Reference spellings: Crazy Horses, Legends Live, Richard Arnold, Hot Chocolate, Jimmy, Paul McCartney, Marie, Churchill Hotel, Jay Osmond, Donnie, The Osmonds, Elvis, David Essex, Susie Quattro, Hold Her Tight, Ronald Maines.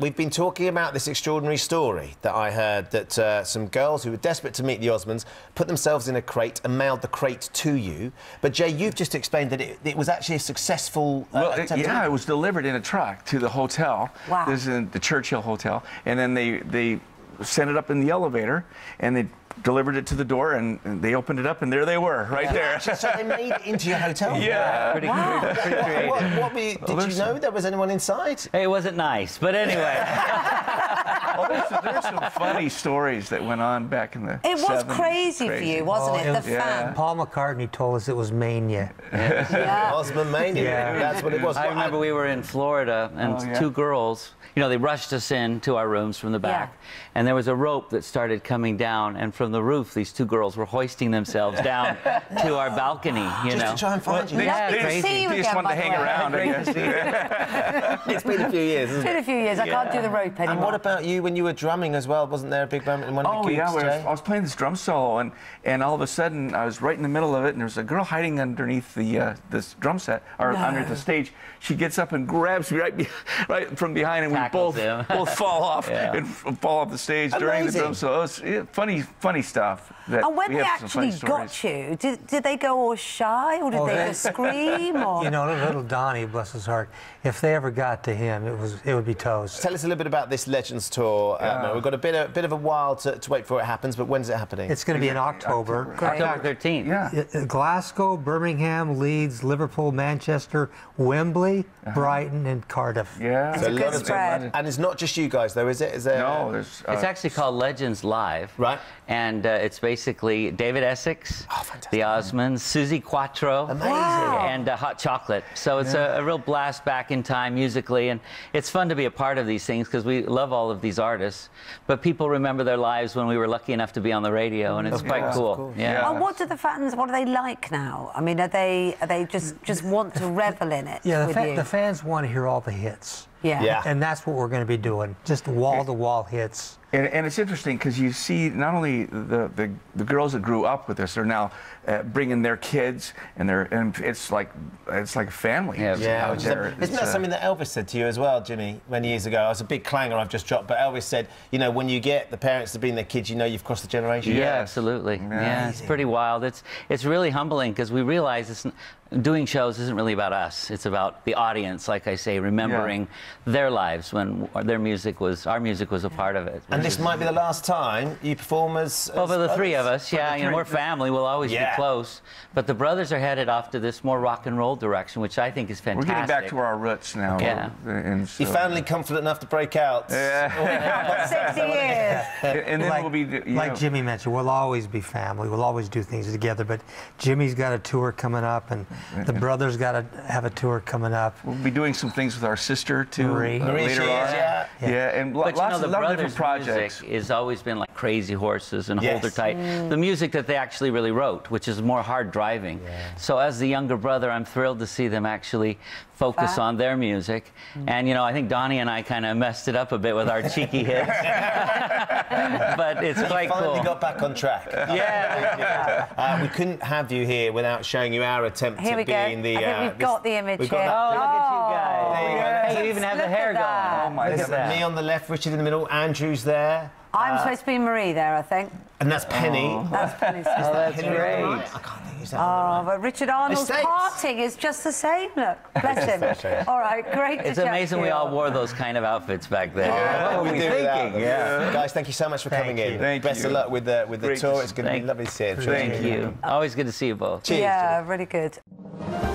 We've been talking about this extraordinary story that I heard that some girls who were desperate to meet the Osmonds put themselves in a crate and mailed the crate to you. But, Jay, you've just explained that it was actually a successful... Well, yeah, it was delivered in a truck to the hotel. Wow. This is in the Churchill Hotel. And then they sent it up in the elevator and they delivered it to the door, and they opened it up, and there they were, right there. So they made it into your hotel? Yeah. Pretty great. Did you know there was anyone inside? It wasn't nice, but anyway. There's some funny stories that went on back in the 70s. It was crazy for you, wasn't it? The fan. Paul McCartney told us it was mania. Yeah. Osmond mania. Yeah. That's what it was. I remember we were in Florida, and two girls, you know, they rushed us in to our rooms from the back, and there was a rope that started coming down, and from the roof, these two girls were hoisting themselves down to our balcony, you know. Just to try and find you. They just wanted to hang around, I guess. It's been a few years, isn't it? It's been a few years. I can't do the rope anymore. And what about you when you were drumming as well? Wasn't there a big moment in one of the gigs? Oh, yeah. I was playing this drum solo, and all of a sudden, I was right in the middle of it, and there was a girl hiding underneath the this drum set, or under the stage. She gets up and grabs me right from behind, and tackles we both fall off and fall off the stage during the drum solo. It was funny stuff. And when they actually got you, did they go all shy, or did they just scream? Or? You know, little Donnie, bless his heart, if they ever got to him, it would be toast. Tell us a little bit about this Legends tour. We've got a bit of a while to wait before it happens, but when's it happening? It's going to be in October. October 13th. Yeah. Glasgow, Birmingham, Leeds, Liverpool, Manchester, Wembley, Brighton, and Cardiff. Yeah. It's a good spread. And it's not just you guys, though, is it? Is there? No. It's actually called Legends Live. Right. And it's basically David Essex, the Osmonds, Susie Quattro, and Hot Chocolate. So it's a real blast back in time musically, and it's fun to be a part of these things because we love all of these artists. But people remember their lives when we were lucky enough to be on the radio, and it's quite cool. Yeah. And what do the fans? What do they like now? I mean, are they just want to revel in it? Yeah, the fans want to hear all the hits. Yeah. And that's what we're going to be doing, just wall-to-wall hits. And it's interesting because you see not only the girls that grew up with us are now bringing their kids, and it's like a family. Yeah. Isn't that something that Elvis said to you as well, Jimmy, many years ago? I was a big clanger I've just dropped, but Elvis said, you know, when you get the parents to bring their kids, you know you've crossed the generation. Yeah, absolutely. Yeah, it's pretty wild. It's really humbling because we realize doing shows isn't really about us. It's about the audience, like I say, remembering their lives when our music was a part of it. And this might be the last time you perform as... Well, for the three of us, you know, we're family. We'll always be close. But the brothers are headed off to this more rock and roll direction, which I think is fantastic. We're getting back to our roots now. Yeah. And so, you're finally confident enough to break out. Yeah. 60 years. And then we'll be... Like Jimmy mentioned, we'll always be family. We'll always do things together. But Jimmy's got a tour coming up, and the brothers got to have a tour coming up. We'll be doing some things with our sister, too. Marie later on. And lots of different projects. Music has always been like Crazy Horses and Hold Her Tight. The music that they actually really wrote, which is more hard driving. Yeah. So as the younger brother, I'm thrilled to see them actually focus on their music. And, you know, I think Donnie and I kind of messed it up a bit with our cheeky hits. But it's quite cool. We finally got back on track. We couldn't have you here without showing you our attempt at being the... I think we've got the image here. Oh, look at you guys. There you go. You even have the hair going. Oh, my God. Me on the left, Richard in the middle, Andrew's there. I'm supposed to be Marie there, I think. And that's Penny. That's Penny's sister. Oh, that's great. I can't think he's that on the right. But Richard Arnold's parting is just the same. Look, bless him. All right, great to It's amazing we all wore those kind of outfits back then. What were we thinking? Guys, thank you so much for coming in. Best of luck with the tour. It's going to be lovely to see you. Thank you. Always good to see you both. Cheers. Yeah, really good.